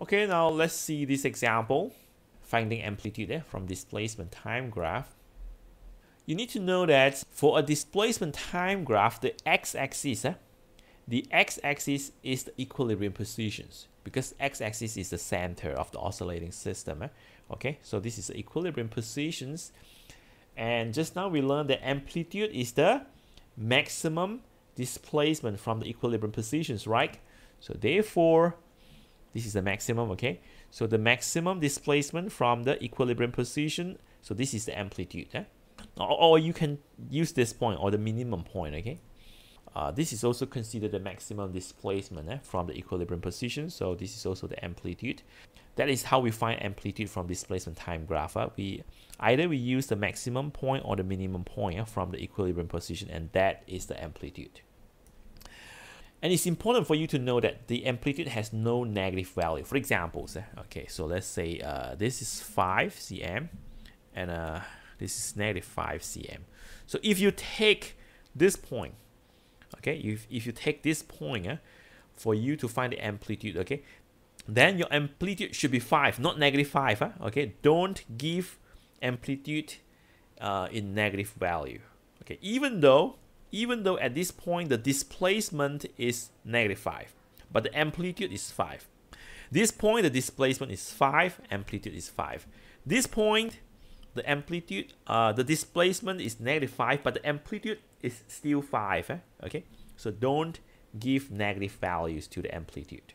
Okay, now let's see this example, finding amplitude from displacement time graph. You need to know that for a displacement time graph, the x-axis is the equilibrium positions, because x-axis is the center of the oscillating system. Okay, so this is the equilibrium positions. And just now we learned that amplitude is the maximum displacement from the equilibrium positions, right? So therefore, this is the maximum, okay? So the maximum displacement from the equilibrium position, so this is the amplitude. Or you can use this point or the minimum point, okay? This is also considered the maximum displacement from the equilibrium position. So this is also the amplitude. That is how we find amplitude from displacement time graph. Either we use the maximum point or the minimum point from the equilibrium position, and that is the amplitude. And it's important for you to know that the amplitude has no negative value. For example, okay, so let's say this is 5 cm and this is negative 5 cm. So if you take this point, okay, if you take this point for you to find the amplitude, okay, then your amplitude should be 5, not negative 5. Okay, don't give amplitude in negative value. Okay, even though at this point the displacement is negative 5, but the amplitude is 5. This point the displacement is 5, amplitude is 5. This point the amplitude, the displacement is negative 5, but the amplitude is still 5. Okay, so don't give negative values to the amplitude.